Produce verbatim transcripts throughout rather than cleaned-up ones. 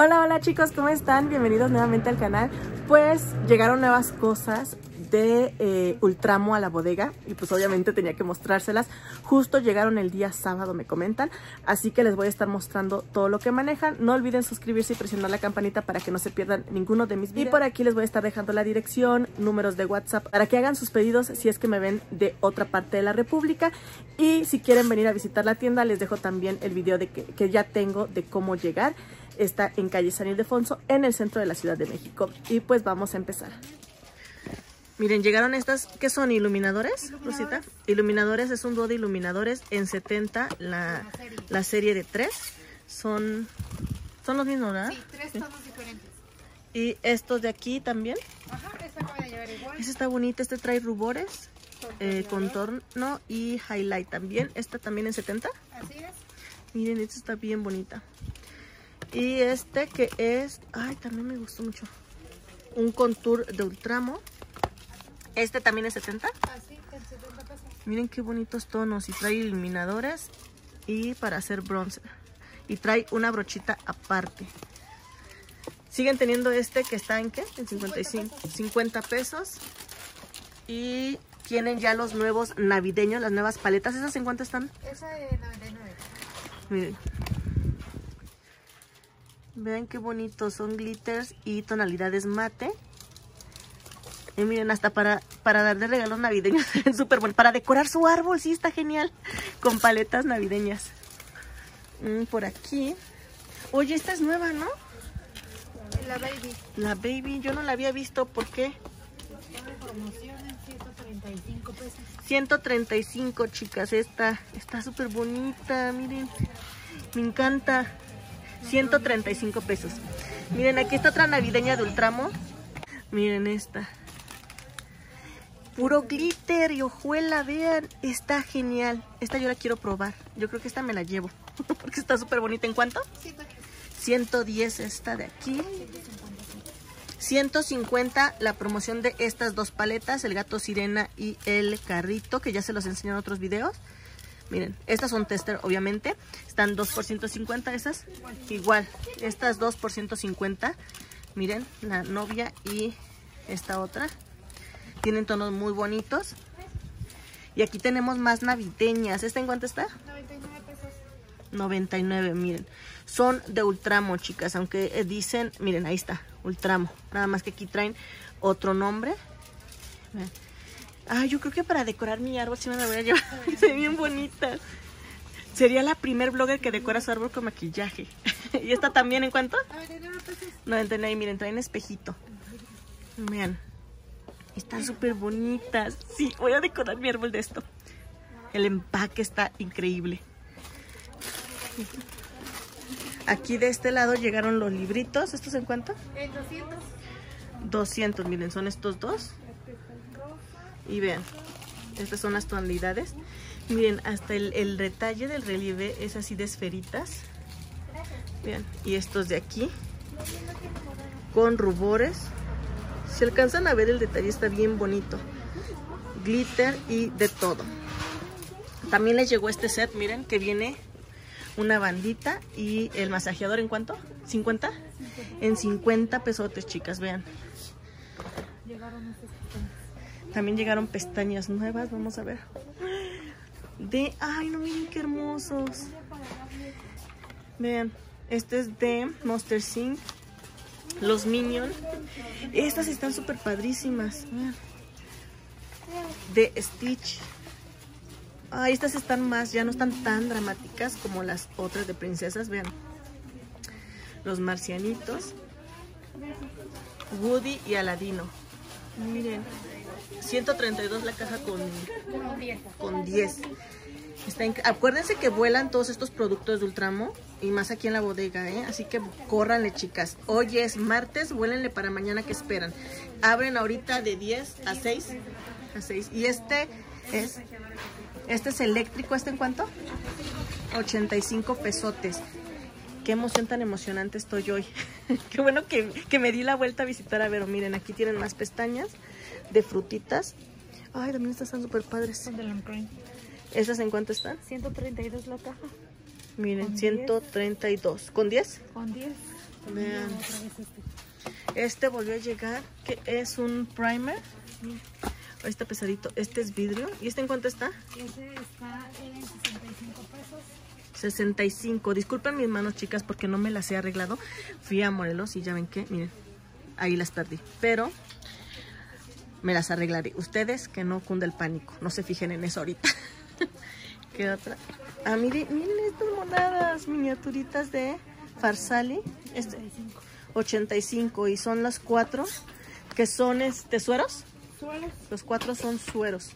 Hola, hola chicos, ¿cómo están? Bienvenidos nuevamente al canal. Pues llegaron nuevas cosas de eh, Ultramo a la bodega y pues obviamente tenía que mostrárselas. Justo llegaron el día sábado, me comentan, así que les voy a estar mostrando todo lo que manejan. No olviden suscribirse y presionar la campanita para que no se pierdan ninguno de mis videos. Y por aquí les voy a estar dejando la dirección, números de WhatsApp para que hagan sus pedidos si es que me ven de otra parte de la república. Y si quieren venir a visitar la tienda, les dejo también el video de que, que ya tengo de cómo llegar. Está en calle San Ildefonso, en el centro de la Ciudad de México. Y pues vamos a empezar. Miren, llegaron estas, ¿qué son? ¿Iluminadores, Rosita? Iluminadores, es un dúo de iluminadores en setenta, la, la serie de tres. Son, son los mismos, ¿verdad? Sí, tres tonos diferentes. ¿Y estos de aquí también? Ajá, esta acaba de llevar igual. Este está bonito, este trae rubores, eh, contorno y highlight también. Esta también en setenta. Así es. Miren, esta está bien bonita. Y este que es, ay, también me gustó mucho. Un contour de Ultramo. Este también es setenta. Así, en setenta pesos. Miren qué bonitos tonos. Y trae iluminadores y para hacer bronzer. Y trae una brochita aparte. Siguen teniendo este que está en ¿qué? En cincuenta y cinco. cincuenta pesos. Y tienen ya los nuevos navideños, las nuevas paletas. ¿Esas en cuánto están? Esa de noventa y nueve. Miren. Vean qué bonitos. Son glitters y tonalidades mate. Y miren, hasta para, para darle regalos navideños, súper bueno. Para decorar su árbol, sí, está genial. Con paletas navideñas. Mm, por aquí. Oye, esta es nueva, ¿no? La Baby. La Baby, yo no la había visto, ¿por qué? Está en promoción en ciento treinta y cinco pesos. ciento treinta y cinco, chicas, esta. Está súper bonita, miren. Me encanta. ciento treinta y cinco pesos. Miren, aquí está otra navideña de Ultramo. Miren esta. Puro glitter y hojuela, vean, está genial. Esta yo la quiero probar, yo creo que esta me la llevo, porque está súper bonita. ¿En cuánto? ciento diez esta de aquí. ciento cincuenta la promoción de estas dos paletas, el gato sirena y el carrito, que ya se los enseñé en otros videos. Miren, estas son tester, obviamente, están dos por ciento cincuenta esas, igual, estas dos por ciento cincuenta, miren, la novia y esta otra. Tienen tonos muy bonitos. Y aquí tenemos más navideñas. ¿Esta en cuánto está? noventa y nueve pesos. noventa y nueve, miren. Son de Ultramo, chicas. Aunque dicen, miren, ahí está, Ultramo. Nada más que aquí traen otro nombre. Ah, yo creo que para decorar mi árbol sí me la voy a llevar. Se ven bien bonitas. Sería la primer blogger que decora su árbol con maquillaje. ¿Y esta también en cuánto? noventa y nueve pesos. noventa y nueve, miren, traen espejito. Vean. Están súper bonitas. Sí, voy a decorar mi árbol de esto. El empaque está increíble. Aquí de este lado llegaron los libritos. ¿Estos en cuánto? En doscientos. doscientos, miren, son estos dos. Y vean, estas son las tonalidades. Miren, hasta el, el detalle del relieve es así de esferitas. Vean, y estos de aquí. Con rubores. Si alcanzan a ver el detalle, está bien bonito. Glitter y de todo. También les llegó este set, miren, que viene una bandita y el masajeador. ¿En cuánto? ¿cincuenta? En cincuenta pesotes, chicas, vean. También llegaron pestañas nuevas, vamos a ver. De, ay, no, miren qué hermosos. Vean, este es de Monster Inc, los Minion. Estas están súper padrísimas. Vean. De Stitch. Ah, estas están más, ya no están tan dramáticas como las otras de princesas. Vean. Los marcianitos. Woody y Aladino. Miren. ciento treinta y dos la caja con, con diez. Está en, acuérdense que vuelan todos estos productos de Ultramo y más aquí en la bodega, ¿eh? Así que córranle, chicas. Hoy es martes, vuélenle para mañana que esperan. Abren ahorita de diez a seis. Y este es este es eléctrico. ¿Este en cuánto? ochenta y cinco pesotes. Qué emoción tan emocionante estoy hoy. Qué bueno que, que me di la vuelta a visitar a Vero. Miren, aquí tienen más pestañas de frutitas. Ay, también estas están súper padres. ¿Esas en cuánto están? ciento treinta y dos la caja. Miren, con ciento treinta y dos. ¿Con diez? Con diez. Man. Este volvió a llegar, que es un primer. Ahí está pesadito. Este es vidrio. ¿Y este en cuánto está? Este está en sesenta y cinco pesos. sesenta y cinco. Disculpen mis manos, chicas, porque no me las he arreglado. Fui a Morelos y ya ven que, miren, ahí las perdí. Pero me las arreglaré. Ustedes que no cunda el pánico. No se fijen en eso ahorita. ¿Qué otra? Ah, miren, miren estas monadas, miniaturitas de Farsali. Este, ochenta y cinco. Y son las cuatro que son este sueros. Los cuatro son sueros.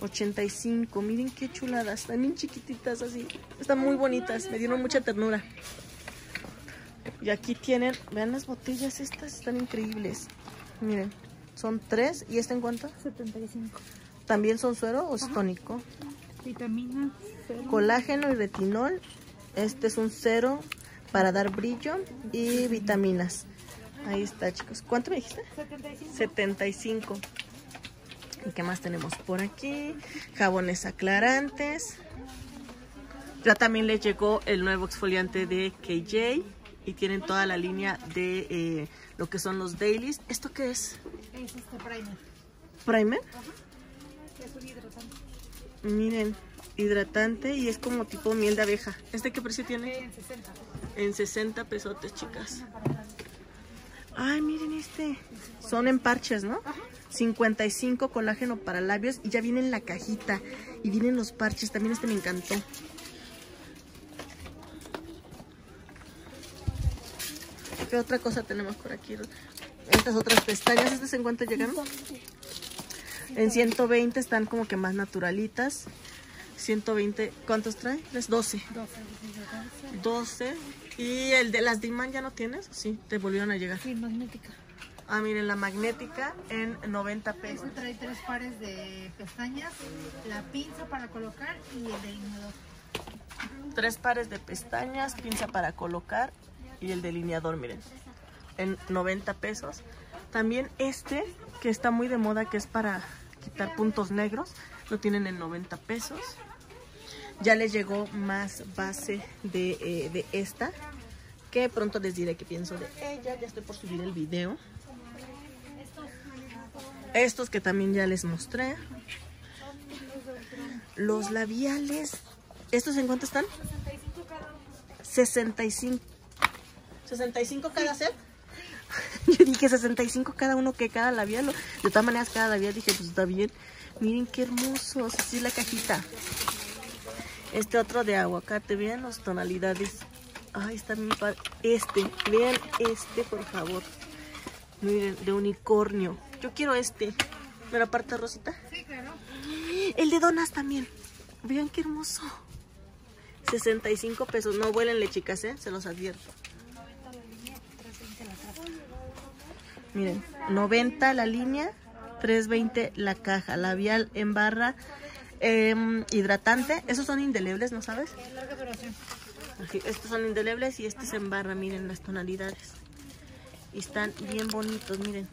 ochenta y cinco. Miren qué chuladas. Están bien chiquititas así. Están muy bonitas. Me dieron mucha ternura. Y aquí tienen. Vean las botellas estas. Están increíbles. Miren. Son tres. ¿Y esta en cuánto? setenta y cinco. ¿También son suero o es tónico? Vitamina. Cero. Colágeno y retinol. Este es un cero para dar brillo y vitaminas. Ahí está, chicos. ¿Cuánto me dijiste? setenta y cinco. setenta y cinco. ¿Y qué más tenemos por aquí? Jabones aclarantes. Ya también les llegó el nuevo exfoliante de K J. Y tienen toda la línea de eh, lo que son los dailies. ¿Esto qué es? Es este primer. ¿Primer? Ajá. Es un hidratante. Miren, hidratante y es como tipo miel de abeja. ¿Este qué precio tiene? En sesenta. En sesenta pesotes, chicas. Ay, miren este. Son en parches, ¿no? Ajá. cincuenta y cinco colágeno para labios. Y ya viene en la cajita. Y vienen los parches. También este me encantó. ¿Qué otra cosa tenemos por aquí? Estas otras pestañas. ¿Estas en cuánto llegaron? En ciento veinte. Están como que más naturalitas. ciento veinte. ¿Cuántos trae? ¿Les? doce. doce. ¿Y el de las Diman ya no tienes? Sí, te volvieron a llegar. Sí, magnética. Ah, miren, la magnética en noventa pesos. Eso trae tres pares de pestañas, la pinza para colocar y el delineador. Tres pares de pestañas, pinza para colocar y el delineador, miren. En noventa pesos. También este, que está muy de moda, que es para quitar puntos negros, lo tienen en noventa pesos. Ya les llegó más base de, eh, de esta, que pronto les diré qué pienso de ella. Ya estoy por subir el video. Estos que también ya les mostré. Los labiales. ¿Estos en cuánto están? sesenta y cinco. ¿sesenta y cinco cada set? Yo dije sesenta y cinco cada uno, que cada labial. De todas maneras, cada labial dije, pues está bien. Miren qué hermosos. Así es la cajita. Este otro de aguacate, vean las tonalidades. Ay, está bien padre. Este, vean este, por favor. Miren, de unicornio. Yo quiero este. ¿Me lo aparta, Rosita? Sí, claro. El de donas también. Vean qué hermoso. sesenta y cinco pesos. No vuélenle, chicas, ¿eh? Se los advierto. Miren, noventa la línea, tres veinte la caja. Labial en barra. Eh, hidratante, esos son indelebles, ¿no sabes? Larga duración. Aquí, estos son indelebles y este es en barra, miren las tonalidades. Y están bien bonitos, miren.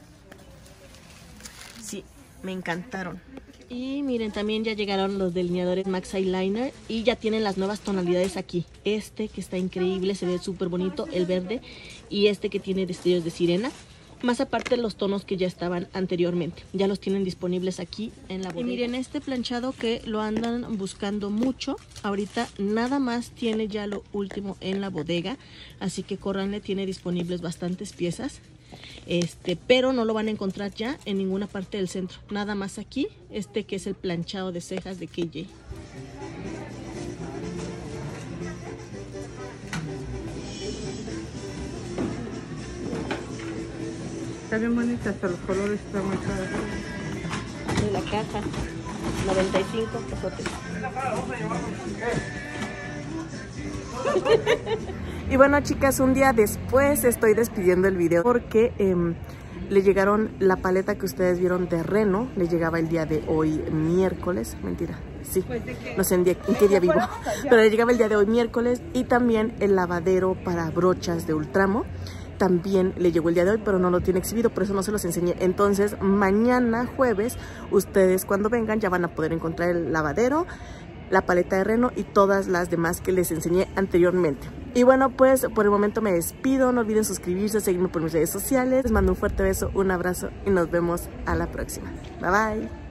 Sí, me encantaron. Y miren, también ya llegaron los delineadores Max Eyeliner y ya tienen las nuevas tonalidades aquí. Este que está increíble, se ve súper bonito, el verde. Y este que tiene destellos de sirena. Más aparte los tonos que ya estaban anteriormente. Ya los tienen disponibles aquí en la bodega. Y miren este planchado que lo andan buscando mucho. Ahorita nada más tiene ya lo último en la bodega. Así que córranle, tiene disponibles bastantes piezas. Este, pero no lo van a encontrar ya en ninguna parte del centro. Nada más aquí, este que es el planchado de cejas de K J. Está bien bonita, hasta los colores están muy caros. Y la caja, noventa y cinco pesotes. Y bueno, chicas, un día después estoy despidiendo el video porque eh, le llegaron la paleta que ustedes vieron de Reno. Le llegaba el día de hoy, miércoles. Mentira, sí, no sé en, día, en qué día vivo. Pero le llegaba el día de hoy, miércoles. Y también el lavadero para brochas de Ultramo. También le llegó el día de hoy, pero no lo tiene exhibido, por eso no se los enseñé. Entonces, mañana jueves, ustedes cuando vengan ya van a poder encontrar el lavadero, la paleta de Reno y todas las demás que les enseñé anteriormente. Y bueno, pues por el momento me despido. No olviden suscribirse, seguirme por mis redes sociales. Les mando un fuerte beso, un abrazo y nos vemos a la próxima. Bye bye.